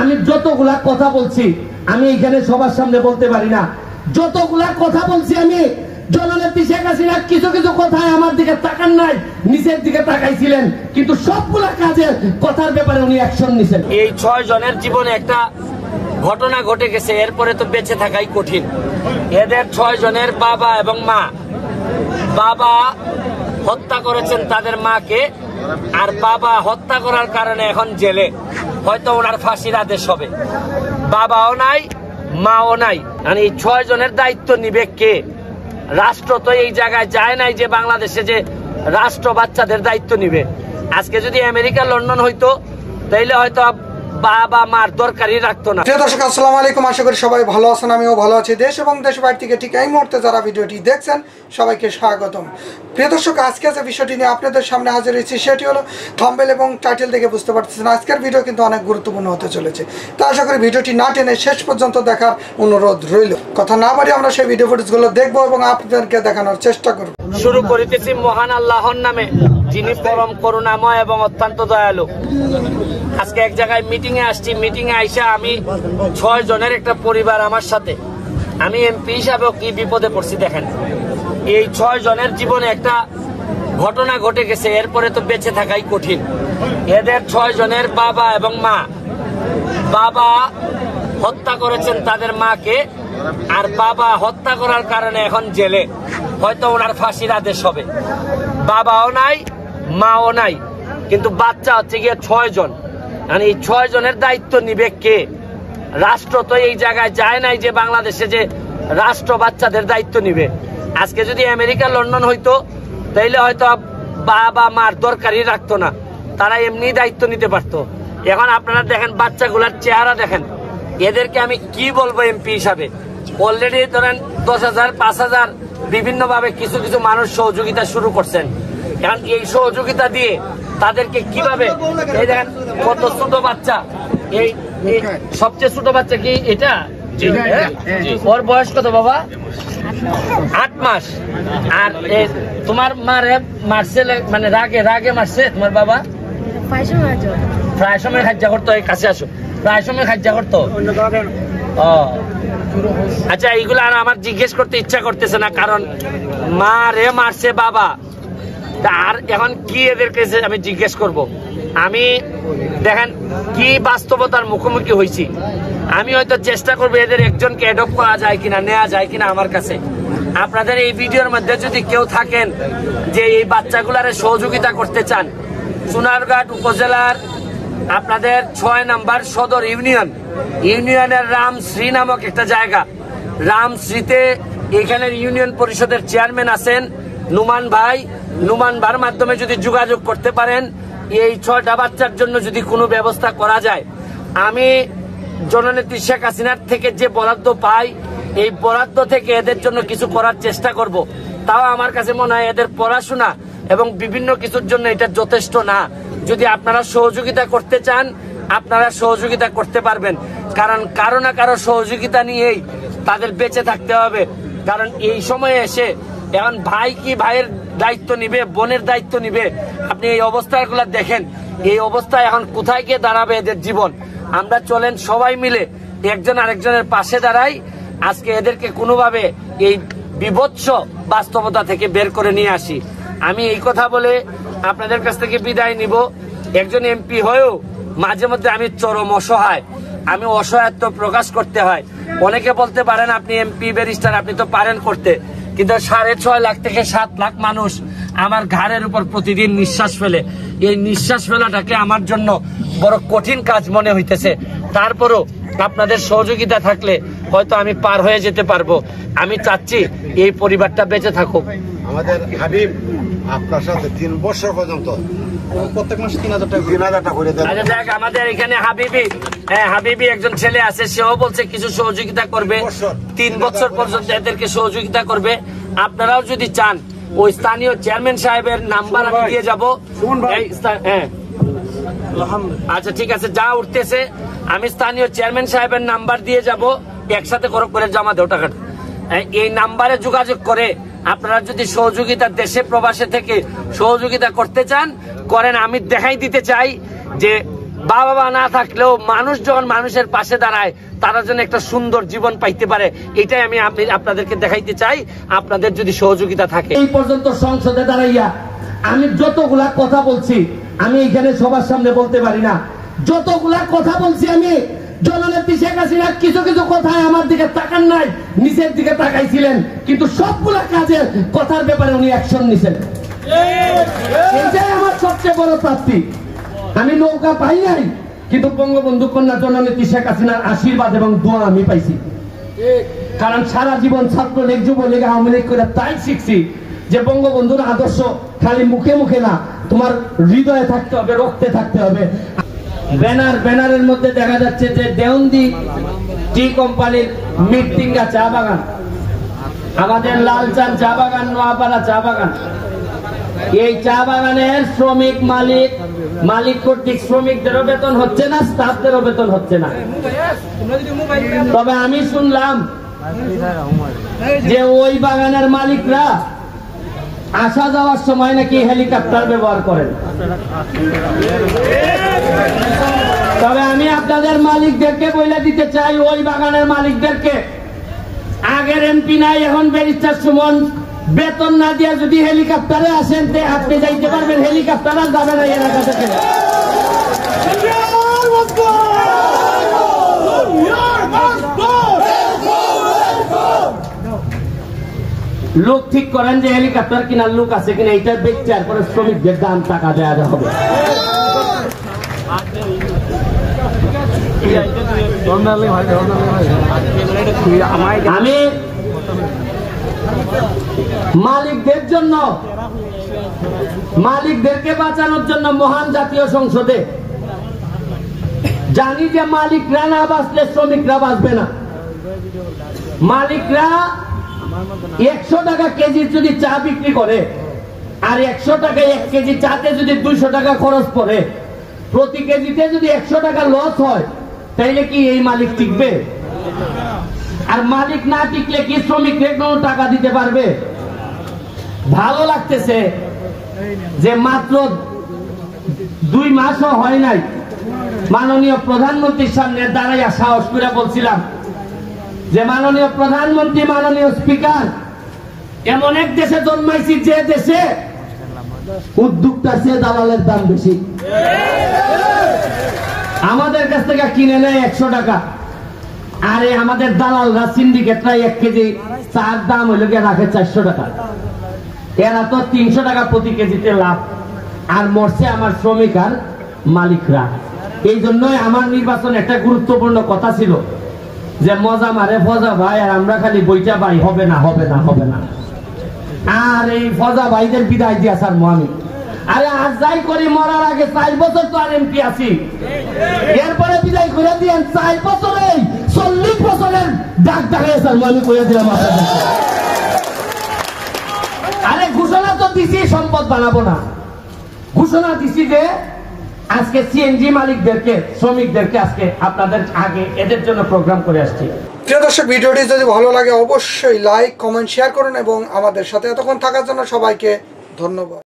আমি যতগুলা কথা বলছি আমি এখানে সবার সামনে বলতে পারি না, যতগুলা কথা বলছি আমি জননেত্রী শেখ হাসিনা কিছু কিছু কথায় আমার দিকে তাকান নাই, নিচের দিকে তাকাইছিলেন, কিন্তু সবগুলা কাজের কথার ব্যাপারে উনি অ্যাকশন নিছেন। এই ৬ জনের জীবনে একটা ঘটনা ঘটে গেছে, এরপরে তো বেঁচে থাকাই কঠিন। এদের ৬ জনের বাবা এবং মা, বাবা হত্যা করেছেন তাদের মাকে, আর বাবা হত্যা করার কারণে এখন জেলে, হয়তো ওনার ফাঁসির আদেশ হবে। বাবাও নাই, মাও নাই, মানে এই ৬ জনের দায়িত্ব নিবে কে? রাষ্ট্র তো এই জায়গায় যায় নাই যে বাংলাদেশে যে রাষ্ট্র বাচ্চাদের দায়িত্ব নিবে। আজকে যদি আমেরিকা লন্ডন হইতো তাইলে হয়তো বাবা মার দরকারই রাখতো না। প্রিয় দর্শক, আসসালামু আলাইকুম, আশা করি সবাই ভালো আছেন, আমিও ভালো আছি। দেশ এবং দেশের বাইরে থেকে ঠিক এই মুহূর্তে যারা ভিডিওটি দেখছেন সবাইকে স্বাগতম। প্রিয় দর্শক, আজকে যে বিষয়টি নিয়ে আপনাদের সামনে হাজির হয়েছি সেটি হলো, থাম্বনেল এবং টাইটেল দেখে বুঝতে পারতেছেন আজকের ভিডিও কিন্তু অনেক গুরুত্বপূর্ণ হতে চলেছে। তো আশা করি ভিডিওটি না টেনে শেষ পর্যন্ত দেখার অনুরোধ রইল। কথা না বাড়িয়ে আমরা সেই ভিডিও ফুটেজগুলো দেখব এবং আপনাদেরকে দেখানোর চেষ্টা করব। শুরু করিতেছি মহান আল্লাহর নামে, যিনি পরম করুণাময় এবং অত্যন্ত দয়ালু। আজকে এক জায়গায় মিটিং এ আসছি, মিটিং এ আইসা আমি ৬ জনের একটা পরিবার আমার সাথে, আমি এমপি হিসাবেও কি বিপদে পড়ছি দেখেন। এই ৬ জনের জীবনে একটা ঘটনা ঘটে গেছে, এরপরে তো বেঁচে থাকাই কঠিন। এদের ৬ জনের বাবা এবং মা, বাবা হত্যা করেছেন তাদের মাকে, আর বাবা হত্যা করার কারণে এখন জেলে, হয়তো ওনার ফাঁসির আদেশ হবে। বাবাও নাই, মাও নাই, কিন্তু বাচ্চা হচ্ছে গিয়ে ৬ জন, মানে এই ৬ জনের দায়িত্ব নিবে কে? রাষ্ট্র তো এই জায়গায় যায় নাই যে বাংলাদেশে যে রাষ্ট্র বাচ্চাদের দায়িত্ব নিবে। আজকে যদি আমেরিকা লন্ডন হইতো তাইলে হয়তো বাবা মার দরকারই রাখতো না, তারা এমনি দায়িত্ব নিতে পারতো। এখন আপনারা দেখেন বাচ্চাগুলার চেহারা দেখেন, এদেরকে আমি কি বলবো এমপি হিসাবে? অলরেডি ধরেন 10,000 5,000 বিভিন্নভাবে কিছু কিছু মানুষ সহযোগিতা শুরু করছেন, কারণ এই সহযোগিতা দিয়ে তাদেরকে কিভাবে, এই দেখেন কত ছোট বাচ্চা, এই সবচেয়ে ছোট বাচ্চা কি এটা, ওর বয়স কত বাবা? 8 মাস। আর তোমার মারে মারছে, মানে রাগে রাগে মারছে তোমার বাবা? প্রায় সময় খাদ্যা করতো, এই কাছে আসো, প্রায় সময় খাদ্যা করতো। ও আচ্ছা, এইগুলো আর আমার জিজ্ঞেস করতে ইচ্ছা করতেছে না, কারণ মারে মারছে বাবা, আর এখন কি এদের কাছে আমি জিজ্ঞেস করব? আমি দেখেন কি বাস্তবতার মুখোমুখি হয়েছি। আমি হয়তো চেষ্টা করবো এদের একজনকে অ্যাডপ্ট করা যায় কিনা, নেওয়া যায় কিনা আমার কাছে। আপনাদের এই ভিডিওর মধ্যে যদি কেউ থাকেন যে এই বাচ্চাগুলারে সহযোগিতা করতে চান, সোনারঘাট উপজেলার আপনাদের ৬ নম্বর সদর ইউনিয়নের রামশ্রী নামক একটা জায়গা, রামশ্রীতে এখানের ইউনিয়ন পরিষদের চেয়ারম্যান আছেন নুমান ভাই। নুমান ভাইয়ের মাধ্যমে যদি যোগাযোগ করতে পারেন, এই ৬টা বাচ্চার জন্য যদি কোনো ব্যবস্থা করা যায়। আমি জননেত্রী শেখ হাসিনার থেকে যে বরাদ্দ পাই, এই বরাদ্দ থেকে এদের জন্য কিছু করার চেষ্টা করব। তাও আমার কাছে মনে হয় এদের পড়াশোনা এবং বিভিন্ন কিছুর জন্য এটা যথেষ্ট না। যদি আপনারা সহযোগিতা করতে চান, আপনারা সহযোগিতা করতে পারবেন, কারণ কারো না কারো সহযোগিতা নিয়েই তাদের বেঁচে থাকতে হবে। কারণ এই সময়ে এসে এখন ভাই কি ভাইয়ের দায়িত্ব নিবে, বোনের দায়িত্ব নিবে? আপনি এই অবস্থাগুলো দেখেন, এই অবস্থায় এখন কোথায় গিয়ে দাঁড়াবে এদের জীবন? আমরা চলেন সবাই মিলে একজন আরেকজনের পাশে দাঁড়াই, আজকে এদেরকে কোনোভাবে এই বিভৎস বাস্তবতা থেকে বের করে নিয়ে আসি। আমি এই কথা বলে আপনাদের কাছ থেকে বিদায় নিব। একজন এমপি হয়েও মাঝে মধ্যে আমি চরম অসহায়, আমি অসহায়ত্ব প্রকাশ করতে হয়। অনেকে বলতে পারেন আপনি এমপি ব্যারিস্টার, আপনি তো পারেন করতে, কিন্তু 6.5 লাখ থেকে 7 লাখ মানুষ আমার ঘাড়ের উপর প্রতিদিন নিঃশ্বাস ফেলে, এই নিঃশ্বাস ফেলাটাকে আমার জন্য বড় কঠিন কাজ মনে হইতেছে। তারপরও আপনাদের সহযোগিতা থাকলে হয়তো আমি পার হয়ে যেতে পারবো। আমি চাচ্ছি এই পরিবারটা বেঁচে থাকুক। আমাদের হাবিব আপনার সাথে 3 বছর পর্যন্ত প্রত্যেক মাসে 3,000 টাকা করে দেন। আচ্ছা দেখ, আমাদের এখানে হাবিবি একজন ছেলে আছে, সেও বলছে কিছু সহযোগিতা করবে, 3 বছর পর্যন্ত এদেরকে সহযোগিতা করবে। আপনারাও যদি চান, ওই স্থানীয় চেয়ারম্যান সাহেবের নাম্বার আমি দিয়ে যাবো। হ্যাঁ আচ্ছা ঠিক আছে, যা উঠতেছে আমি স্থানীয় চেয়ারম্যান সাহেবের নাম্বার দিয়ে যাব, একসাথে করে জমা দেও টাকাটা। এই নাম্বারে যোগাযোগ করে আপনারা যদি সহযোগিতা দেশে প্রবাসে থেকে সহযোগিতা করতে চান করেন। আমি দেখাই দিতে চাই যে বাবা মা না থাকলেও মানুষ যখন মানুষের পাশে দাঁড়ায় তারা যেন একটা সুন্দর জীবন পাইতে পারে, এটাই আমি আপনাদেরকে দেখাইতে চাই, আপনাদের যদি সহযোগিতা থাকে। এই পর্যন্ত সংসদে দাঁড়াইয়া আমি যতগুলা কথা বলছি, আমি এখানে সবার সামনে বলতে পারি না, যতগুলা কথা বলছি আমি জননেত্রী শেখ হাসিনা কিছু কিছু কথায় আমার দিকে তাকান নাই, নিচের দিকে তাকাইছিলেন, কিন্তু সবগুলা কাজের কথার ব্যাপারে উনি অ্যাকশন নিছেন। এটাই আমার সবচেয়ে বড় প্রাপ্তি। আমি নৌকা পাই নাই, কিন্তু বঙ্গবন্ধু কন্যা জননেত্রী শেখ হাসিনার আশীর্বাদ এবং দোয়া আমি পাইছি। কারণ সারা জীবন ছাত্রলীগ যুবলীগ আওয়ামী লীগ করে তাই শিখছি যে বঙ্গবন্ধুর আদর্শ খালি মুখে মুখে না, তোমার হৃদয়ে থাকতে হবে, রক্তে থাকতে হবে। ব্যানার, ব্যানারের মধ্যে দেখা যাচ্ছে যে দেওন্দি টি কোম্পানির মিটটিঙ্গা চা বাগান, আমাদের লালচান চা বাগান, নোয়াপাড়া চা বাগান, এই চা বাগানের শ্রমিক মালিক কর্তৃক শ্রমিকদেরও বেতন হচ্ছে না, স্টাফদেরও বেতন হচ্ছে না। তবে আমি শুনলাম যে ওই বাগানের মালিকরা আসা যাওয়ার সময় নাকি হেলিকপ্টার ব্যবহার করেন। তবে আমি আপনাদের মালিকদেরকে বলে দিতে চাই, ওই বাগানের মালিকদেরকে, আগের এমপি নাই, এখন ব্যারিস্টার সুমন, বেতন না দিয়ে যদি হেলিকপ্টারে আসেন আপনি যাইতে পারবেন, হেলিকপ্টার আর যাবে না এলাকা থেকে। লোক ঠিক করেন যে হেলিকপ্টার কিনার লোক আছে কিনা, এটা দেখতে আর পরে শ্রমিকদের দাম টাকা দেওয়া হবে। আমি মালিকদের জন্য, মালিকদেরকে বাঁচানোর জন্য মহান জাতীয় সংসদে জানি যে মালিকরা না বাঁচলে শ্রমিকরা বাঁচবে না। মালিকরা 100 টাকা কেজি যদি চা বিক্রি করে, আর 100 টাকা এক কেজি চাতে যদি 200 টাকা খরচ পড়ে, প্রতি কেজিতে যদি 100 টাকা লস হয়, তাইলে কি এই মালিক টিকবে? আর মালিক না টিকলে কি শ্রমিকদের কোনো টাকা দিতে পারবে? ভালো লাগতেছে যে মাত্র 2 মাসও হয় নাই, মাননীয় প্রধানমন্ত্রীর সামনে দাঁড়াইয়া সাহস করে বলছিলাম যে মাননীয় প্রধানমন্ত্রী, মাননীয় স্পিকার, এমন এক দেশে জন্মাইছি যে দেশে উদ্যোক্তা সে দালালের দাম বেশি। আমাদের কাছ থেকে কিনে নেয় 100 টাকা, আরে আমাদের দালালরা সিন্ডিকেটরা এক কেজি চার দাম হইল গিয়ে রাখে 400 টাকা, এরা তো 300 টাকা প্রতি কেজিতে লাভ, আর মরছে আমার শ্রমিক আর মালিকরা। এই জন্যই আমার নির্বাচন একটা গুরুত্বপূর্ণ কথা ছিল যে মজা মারে ফজা ভাই, আর আমরা খালি বইটা ভাই হবে না হবে না হবে না, আর এই ফজা ভাইদের বিদায় দিয়া স্যার আমি, আরে আজ যাই করি মরার আগে 4 বছর তো আর এমপি আছি, এরপরে বিদায় করে দিয়ে 4 বছরে 40 বছরের ডাক ডাকে স্যার আমি করে দিলাম। আরে ঘোষণা তো দিছি সম্পদ বানাবো না, ঘোষণা দিছি যে আজকে সিএনজি মালিকদেরকে শ্রমিকদেরকে আজকে আপনাদের আগে এদের জন্য প্রোগ্রাম করে আসছি। প্রিয় দর্শক, ভিডিওটি যদি ভালো লাগে অবশ্যই লাইক কমেন্ট শেয়ার করুন এবং আমাদের সাথে এতক্ষণ থাকার জন্য সবাইকে ধন্যবাদ।